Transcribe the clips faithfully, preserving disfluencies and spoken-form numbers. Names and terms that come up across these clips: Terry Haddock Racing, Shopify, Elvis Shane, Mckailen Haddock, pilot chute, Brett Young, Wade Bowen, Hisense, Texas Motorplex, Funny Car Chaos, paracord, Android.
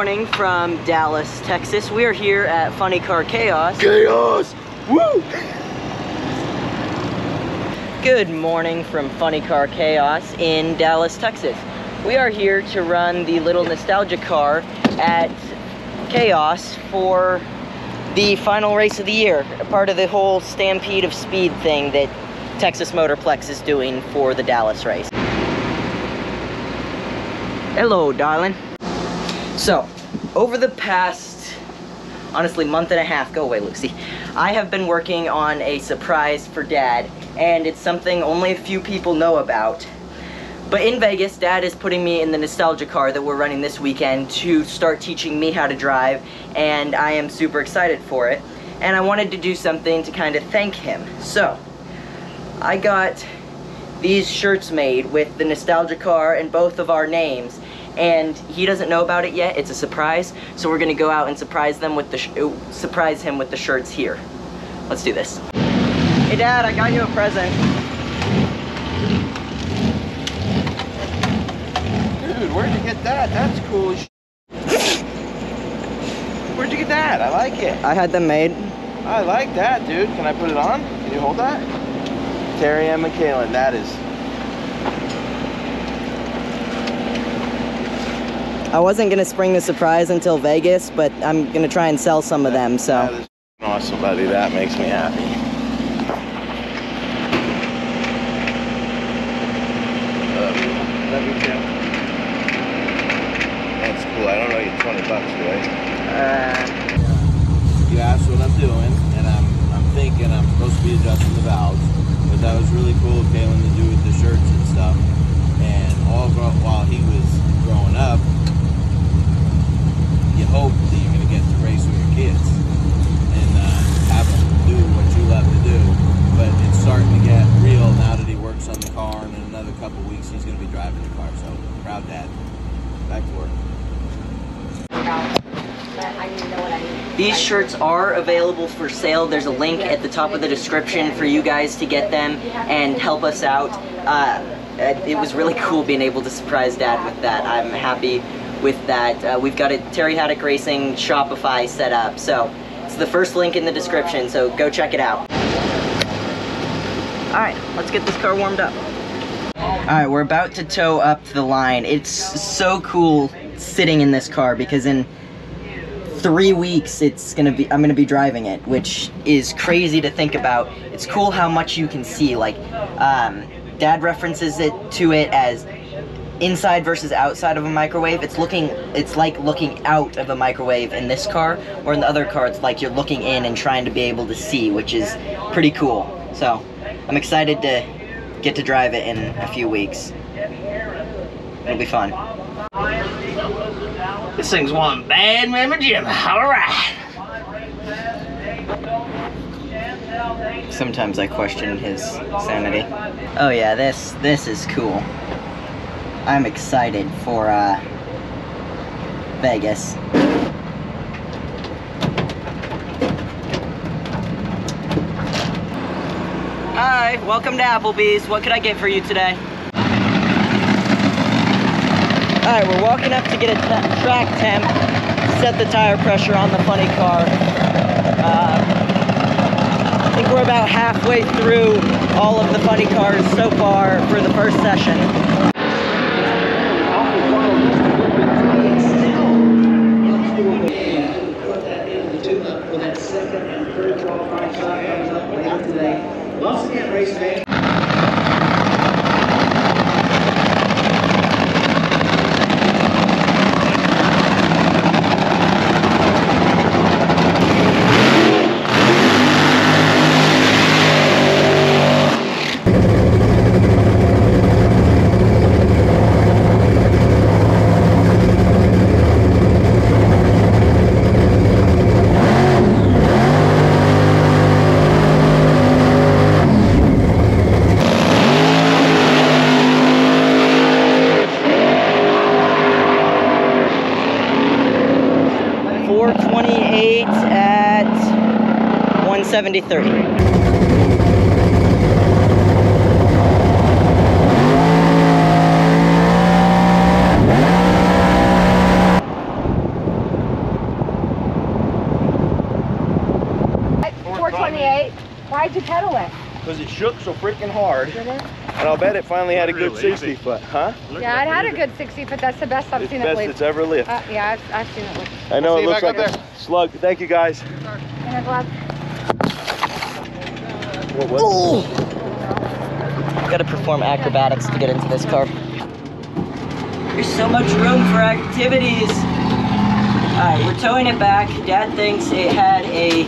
morning from Dallas, Texas. We are here at Funny Car Chaos. Chaos! Woo! Good morning from Funny Car Chaos in Dallas, Texas. We are here to run the little nostalgia car at Chaos for the final race of the year, part of the whole Stampede of Speed thing that Texas Motorplex is doing for the Dallas race. Hello, darling. So, over the past, honestly, month and a half, go away, Lucy, I have been working on a surprise for Dad, and it's something only a few people know about. But in Vegas, Dad is putting me in the nostalgia car that we're running this weekend to start teaching me how to drive, and I am super excited for it. And I wanted to do something to kind of thank him. So, I got these shirts made with the nostalgia car and both of our names, and he doesn't know about it yet. It's a surprise, so we're gonna go out and surprise them with the sh surprise him with the shirts here. Let's do this. Hey, Dad, I got you a present. Dude, where'd you get that? That's cool as shit. Where'd you get that? I like it. I had them made. I like that, dude. Can I put it on? Can you hold that? Terry and Mckailen, that is. I wasn't gonna spring the surprise until Vegas, but I'm gonna try and sell some of them, so. That is awesome, buddy. That makes me happy. That's cool. I don't know, you twenty bucks, right? Uh, you asked what I'm doing, and I'm I'm thinking I'm supposed to be adjusting the valves, but that was really cool, Mckailen, to do with the shirts and stuff. And all grow, while he was growing up, you hope that you're gonna get to race with your kids and uh, have them do what you love to do. But it's starting to get real now that he works on the car, and in another couple weeks he's gonna be driving the car. So proud dad. Back to work. These shirts are available for sale. There's a link at the top of the description for you guys to get them and help us out. Uh, it was really cool being able to surprise Dad with that. I'm happy with that. Uh, we've got a Terry Haddock Racing Shopify set up, so it's the first link in the description, so go check it out. All right, let's get this car warmed up. All right, we're about to tow up the line. It's so cool sitting in this car because in three weeks it's gonna be, I'm gonna be driving it, which is crazy to think about. It's cool how much you can see. Like, um, Dad references it to it as inside versus outside of a microwave. It's looking, it's like looking out of a microwave in this car, or in the other car, it's like you're looking in and trying to be able to see, which is pretty cool. So I'm excited to get to drive it in a few weeks. It'll be fun. This thing's one bad member, Jim. All right. Sometimes I question his sanity. Oh yeah, this this is cool. I'm excited for uh, Vegas. Hi, welcome to Applebee's. What could I get for you today? All right, we're walking up to get a track temp, set the tire pressure on the funny car. Uh, I think we're about halfway through all of the funny cars so far for the first session. Once again, race day. four twenty-eight at one seventy thirty. forty-eight. Why'd you pedal it? Because it shook so freaking hard. Did it? And I'll bet it finally had a good really sixty foot, huh? Yeah, it had a good sixty foot. That's the best I've it's seen it lift. It's best it's ever lived. Uh, yeah, I've, I've seen it lift. I know we'll it looks like a slug. Thank you, guys. What was it? You gotta perform acrobatics to get into this car. There's so much room for activities. All right, we're towing it back. Dad thinks it had a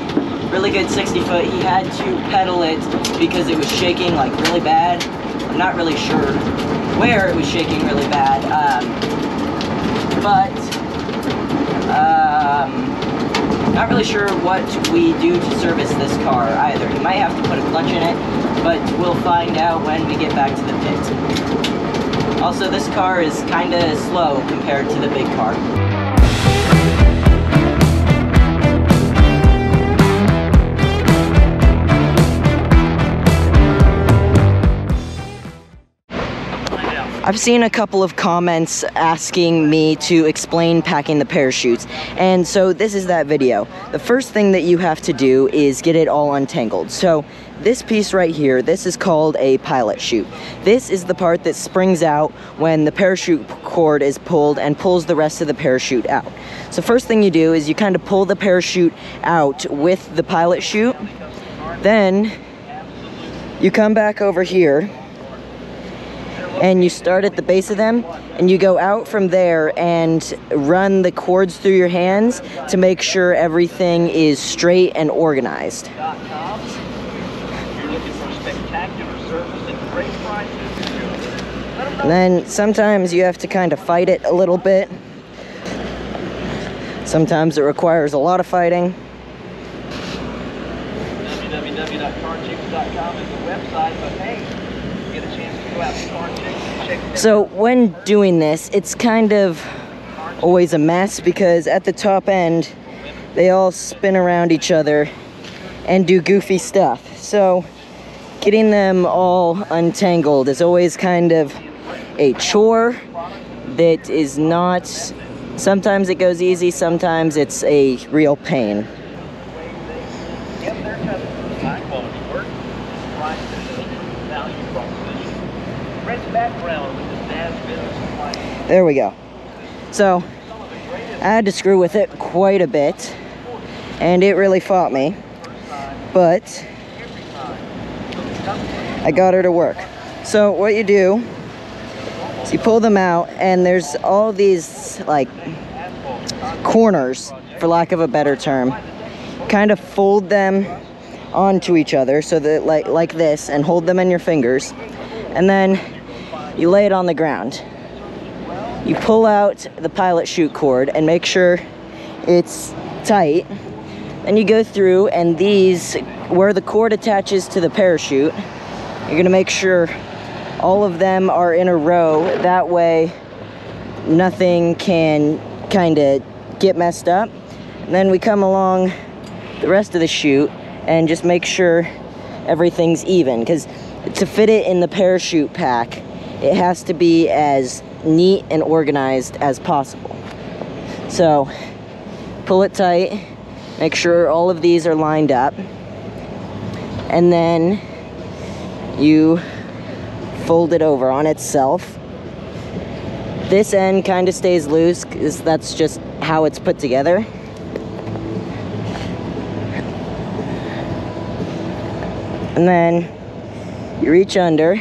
really good sixty foot. He had to pedal it because it was shaking like really bad. I'm not really sure where it was shaking really bad, um, but um, not really sure what we do to service this car either. You might have to put a clutch in it, but we'll find out when we get back to the pit. Also, this car is kind of slow compared to the big car. I've seen a couple of comments asking me to explain packing the parachutes, and so this is that video. The first thing that you have to do is get it all untangled. So this piece right here, this is called a pilot chute. This is the part that springs out when the parachute cord is pulled and pulls the rest of the parachute out. So first thing you do is you kind of pull the parachute out with the pilot chute, then you come back over here and you start at the base of them, and you go out from there and run the cords through your hands to make sure everything is straight and organized. And then sometimes you have to kind of fight it a little bit. Sometimes it requires a lot of fighting. w w w dot car chicks dot com is the website, but hey, so when doing this, it's kind of always a mess because at the top end, they all spin around each other and do goofy stuff. So getting them all untangled is always kind of a chore that is not, sometimes it goes easy, sometimes it's a real pain. There we go. So I had to screw with it quite a bit, and it really fought me, but I got her to work. So what you do is you pull them out, and there's all these like corners, for lack of a better term. Kind of fold them onto each other so that like like this, and hold them in your fingers, and then you lay it on the ground. You pull out the pilot chute cord and make sure it's tight. Then you go through, and these, where the cord attaches to the parachute, you're gonna make sure all of them are in a row. That way, nothing can kinda get messed up. And then we come along the rest of the chute and just make sure everything's even, because to fit it in the parachute pack, it has to be as neat and organized as possible. So pull it tight, make sure all of these are lined up, and then you fold it over on itself. This end kind of stays loose because that's just how it's put together. And then you reach under,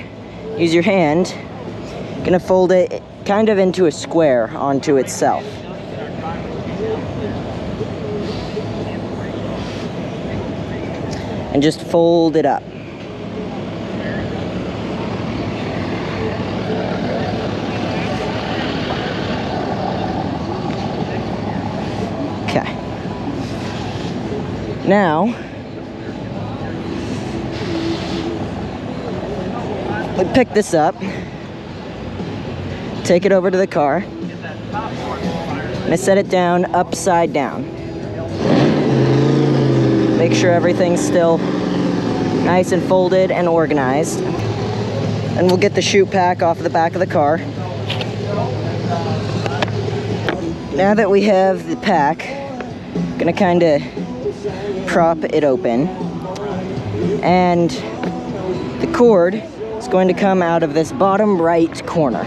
use your hand, gonna fold it kind of into a square onto itself. And just fold it up. Okay. Now, we pick this up. Take it over to the car, and I set it down upside down. Make sure everything's still nice and folded and organized. And we'll get the chute pack off the back of the car. Now that we have the pack, I'm gonna kinda prop it open. and the cord is going to come out of this bottom right corner.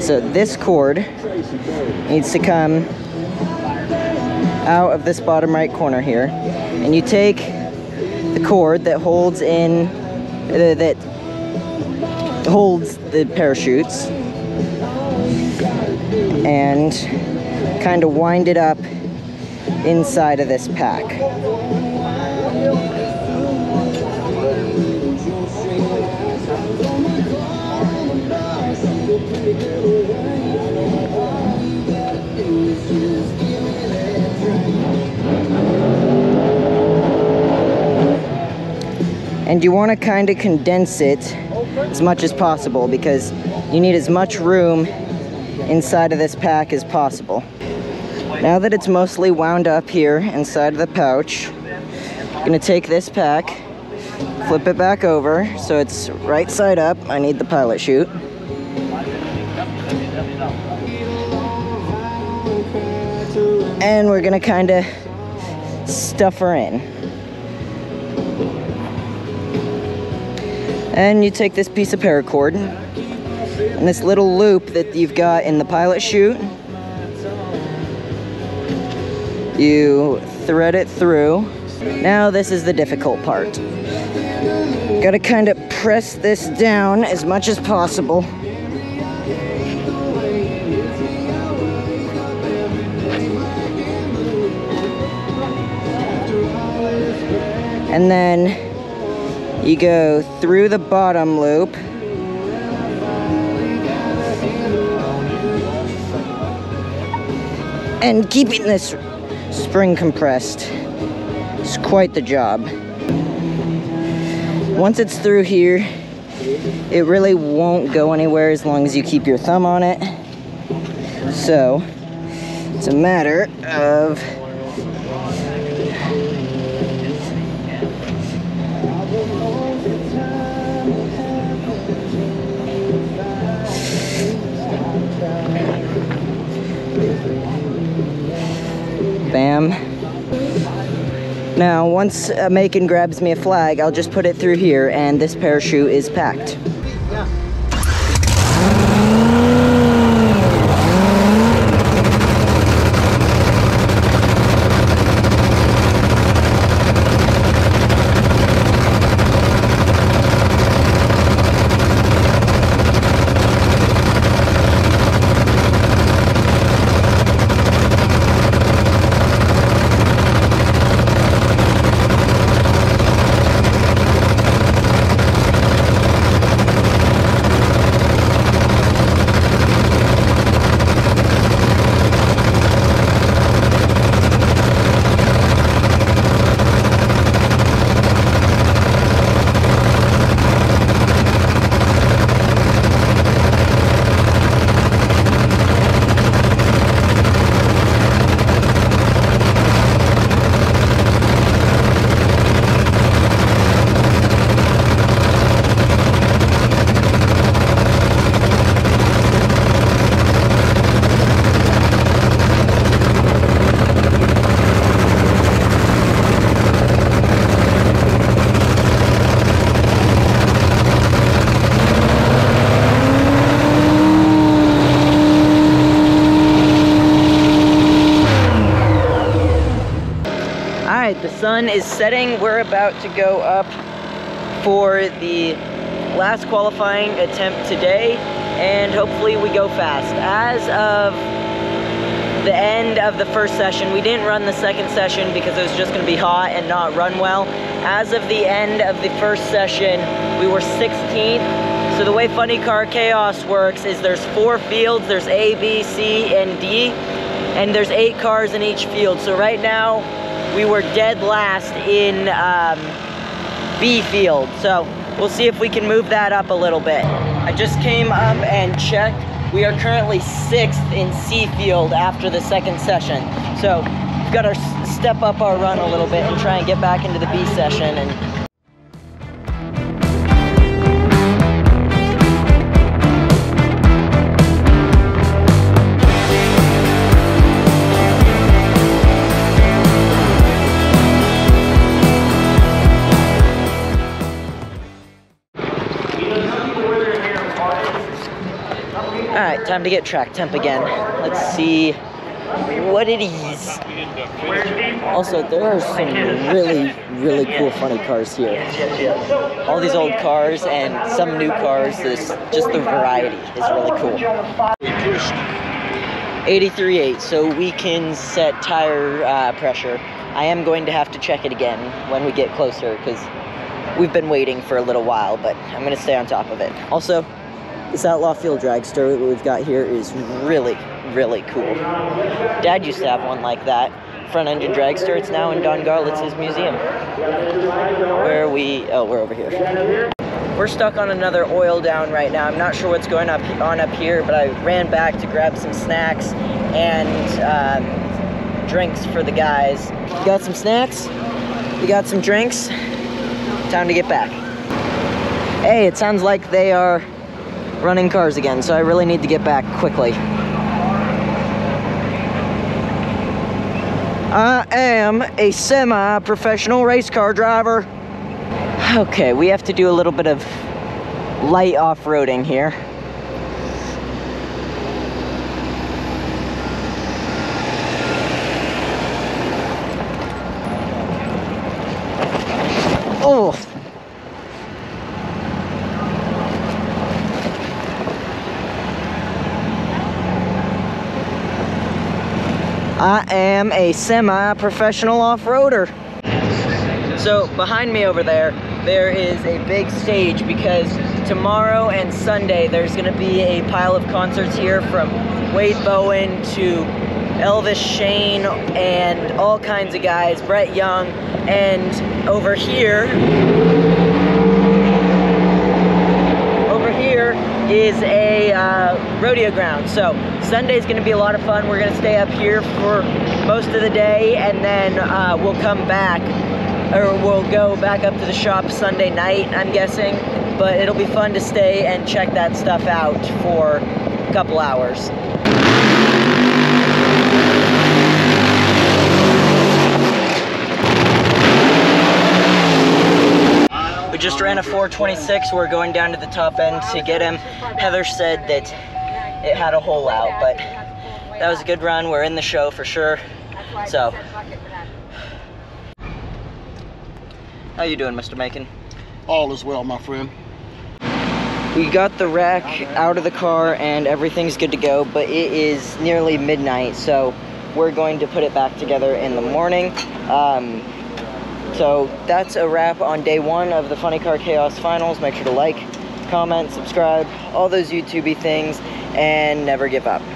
So this cord needs to come out of this bottom right corner here, and you take the cord that holds in uh, that holds the parachutes and kind of wind it up inside of this pack. And you want to kind of condense it as much as possible because you need as much room inside of this pack as possible. Now that it's mostly wound up here inside of the pouch, I'm gonna take this pack, flip it back over so it's right side up. I need the pilot chute. And we're gonna kind of stuff her in. And you take this piece of paracord and this little loop that you've got in the pilot chute, you thread it through. Now this is the difficult part. Gotta kind of press this down as much as possible. And then you go through the bottom loop. And keeping this spring compressed is quite the job. Once it's through here, it really won't go anywhere as long as you keep your thumb on it. So it's a matter of bam. Now, once uh, Macon grabs me a flag, I'll just put it through here, and this parachute is packed. Sun is setting. We're about to go up for the last qualifying attempt today, and hopefully we go fast. As of the end of the first session, we didn't run the second session because it was just going to be hot and not run well. As of the end of the first session, we were sixteenth. So the way Funny Car Chaos works is there's four fields. There's A, B, C, and D, and there's eight cars in each field. So right now, we were dead last in um, B field, so we'll see if we can move that up a little bit. I just came up and checked. We are currently sixth in C field after the second session. So we've got to step up our run a little bit and try and get back into the B session. And Time to get track temp again. Let's see what it is. Also, there are some really, really cool funny cars here. All these old cars and some new cars. There's just the variety is really cool. eighty-three point eight, so we can set tire uh, pressure. I am going to have to check it again when we get closer because we've been waiting for a little while, but I'm going to stay on top of it. Also, this Outlaw Fuel Dragster that we've got here is really, really cool. Dad used to have one like that. Front engine dragster. It's now in Don Garlitz's museum. Where are we? Oh, we're over here. We're stuck on another oil down right now. I'm not sure what's going up on up here, but I ran back to grab some snacks and um, drinks for the guys. You got some snacks? You got some drinks? Time to get back. Hey, it sounds like they are running cars again, so I really need to get back quickly. I am a semi-professional race car driver. Okay, we have to do a little bit of light off-roading here. Oh! I am a semi-professional off-roader. So behind me over there, there is a big stage because tomorrow and Sunday there's gonna be a pile of concerts here from Wade Bowen to Elvis Shane and all kinds of guys, Brett Young, and over here, over here is a uh, rodeo ground. So Sunday's gonna be a lot of fun. We're gonna stay up here for most of the day and then uh, we'll come back, or we'll go back up to the shop Sunday night, I'm guessing. But it'll be fun to stay and check that stuff out for a couple hours. We just ran a four twenty-six. We're going down to the top end to get him. Heather said that it had a hole out, but that was a good run. We're in the show for sure. So, how you doing, Mister Macon? All is well, my friend. We got the rack out of the car and everything's good to go, but it is nearly midnight, so we're going to put it back together in the morning. Um, So that's a wrap on day one of the Funny Car Chaos Finals. Make sure to like, comment, subscribe, all those YouTubey things, and never give up.